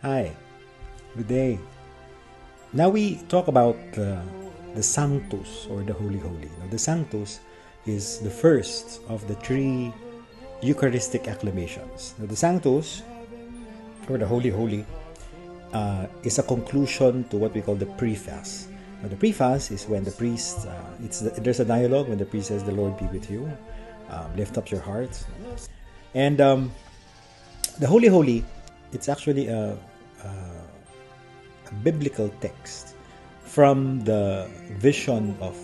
Hi, good day. Now we talk about the Sanctus, or the Holy Holy. Now, the Sanctus is the first of the three Eucharistic acclamations. Now, the Sanctus, or the Holy Holy, is a conclusion to what we call the Preface. Now, the Preface is when the priest, there's a dialogue when the priest says, "The Lord be with you, lift up your hearts." And the Holy Holy, it's actually a biblical text from the vision of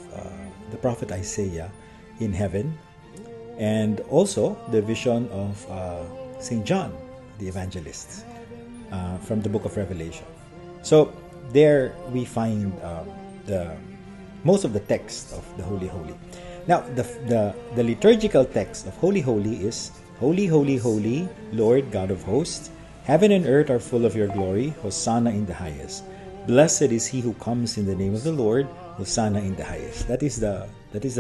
the prophet Isaiah in heaven, and also the vision of Saint John the Evangelist from the book of Revelation. So there we find the most of the text of the Holy Holy. Now the liturgical text of Holy Holy is, "Holy, holy, holy, Lord God of hosts, heaven and earth are full of your glory, Hosanna in the highest. Blessed is he who comes in the name of the Lord, Hosanna in the highest." That is the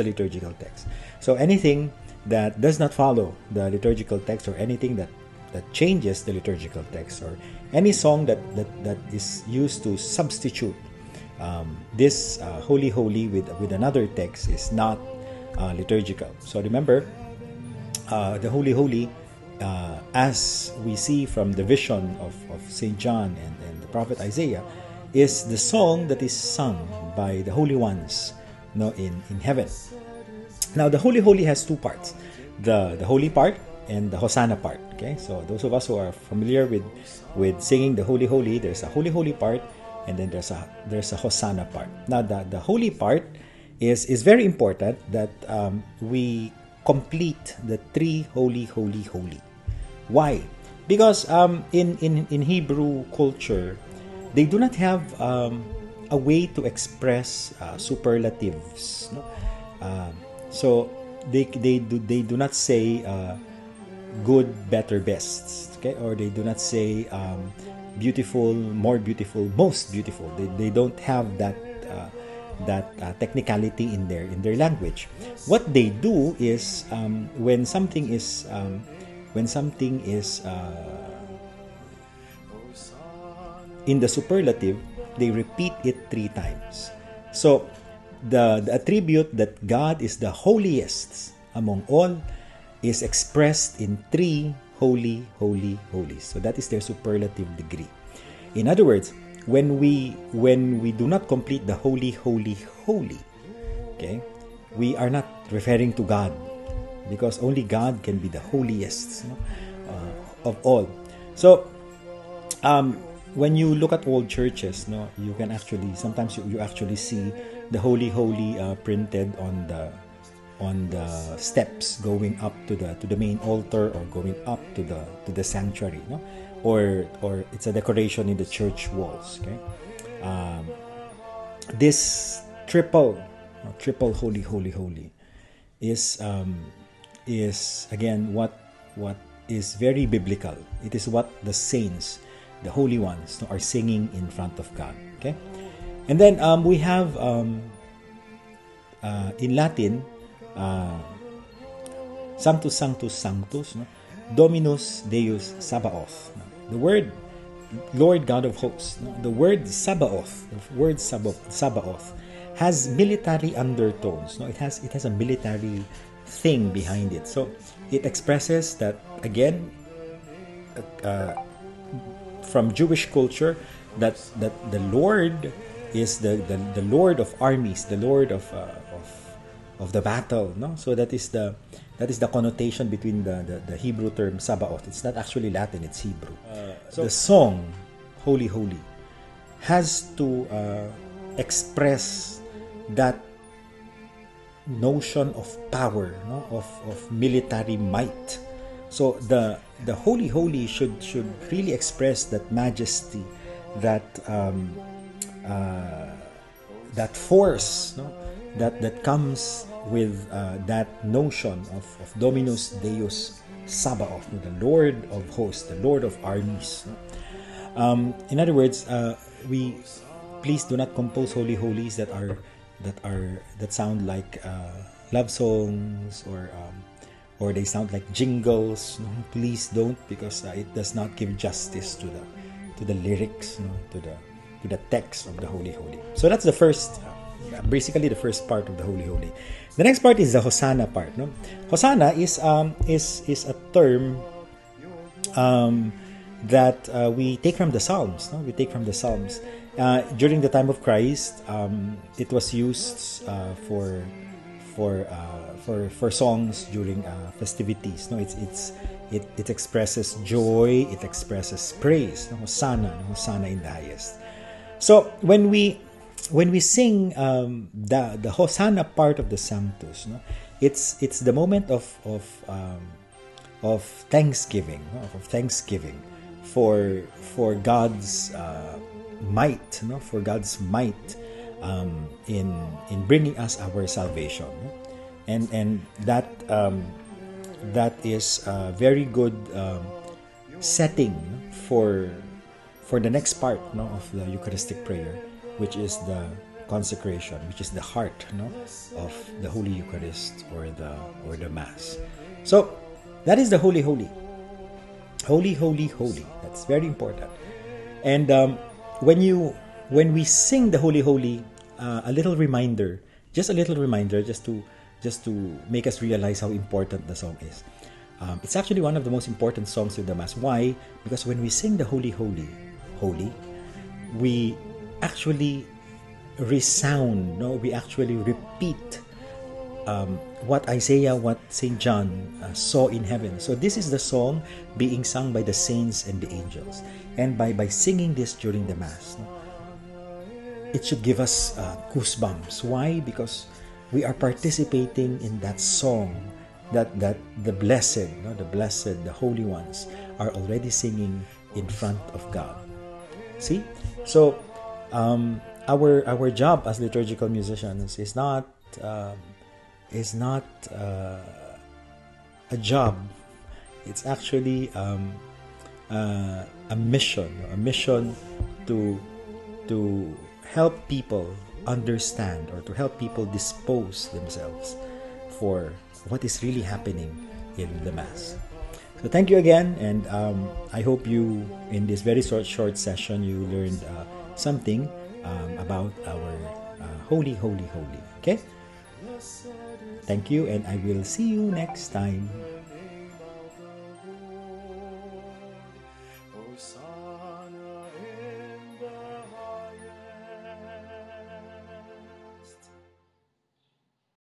liturgical text. So anything that does not follow the liturgical text, or anything that changes the liturgical text, or any song that is used to substitute this Holy Holy with another text, is not liturgical. So remember, the Holy Holy, as we see from the vision of St. John and the prophet Isaiah, is the song that is sung by the Holy Ones in heaven. Now, the Holy Holy has two parts, the holy part and the Hosanna part. Okay, so those of us who are familiar with singing the Holy Holy, there's a Holy Holy part, and then there's a Hosanna part. Now, the holy part is very important, that we complete the three Holy Holy Holy. Why? Because in Hebrew culture, they do not have a way to express superlatives. No? So they do not say good, better, best. Okay, or they do not say beautiful, more beautiful, most beautiful. They don't have that technicality in their language. What they do is, when something is in the superlative, they repeat it three times. So the attribute that God is the holiest among all is expressed in three holy, holy, holy. So that is their superlative degree. In other words, when we do not complete the holy, holy, holy, okay, we are not referring to God, because only God can be the holiest of all. So when you look at old churches, you can actually sometimes you actually see the holy, holy printed on the steps going up to the main altar, or going up to the sanctuary, or it's a decoration in the church walls. Okay, this triple holy, holy, holy is again what is very biblical. It is what the saints, the holy ones, are singing in front of God. Okay, and then we have in Latin, Sanctus, Sanctus, Sanctus, Dominus Deus Sabaoth. The word Lord God of hosts, the word Sabaoth, has military undertones. It has a military thing behind it. So it expresses that, again, from Jewish culture, that the Lord is the Lord of armies, the Lord of the battle. So that is the connotation between the Hebrew term Sabaoth. It's not actually Latin; it's Hebrew. The song "Holy, Holy" has to express that notion of power, of military might. So the Holy Holy should really express that majesty, that force, that comes with that notion of Dominus Deus Sabaoth, the Lord of hosts, the Lord of armies. In other words, we please do not compose holy holies that sound like love songs, or they sound like jingles. Please don't, because it does not give justice to the to the lyrics, you know, to the text of the Holy Holy. So that's the first, basically the first part of the Holy Holy. The next part is the Hosanna part. No, Hosanna is a term that we take from the Psalms. No, we take from the Psalms. During the time of Christ, it was used for songs during festivities. No, it expresses joy. It expresses praise. No, Hosanna, Hosanna in the highest. So when we sing the Hosanna part of the Sanctus, no, it's the moment of thanksgiving, no, of thanksgiving for God's might, no, for God's might in bringing us our salvation, no? and that that is a very good setting for the next part, no, of the Eucharistic prayer, which is the consecration, which is the heart, no, of the Holy Eucharist or the Mass. So that is the Holy Holy. Holy, holy, holy. That's very important. And when we sing the Holy Holy, a little reminder, just to make us realize how important the song is. It's actually one of the most important songs in the Mass. Why? Because when we sing the Holy Holy, holy, we actually resound, no, we actually repeat what Isaiah, what Saint John saw in heaven. So this is the song being sung by the saints and the angels, and by singing this during the Mass, no, it should give us goosebumps. Why? Because we are participating in that song that the blessed, no, the holy ones are already singing in front of God. See? So our job as liturgical musicians is not a job. It's actually a mission to help people understand, or to help people dispose themselves for what is really happening in the Mass. So thank you again, and I hope you, in this very short session, you learned something about our Holy, Holy, Holy. Okay? Thank you, and I will see you next time.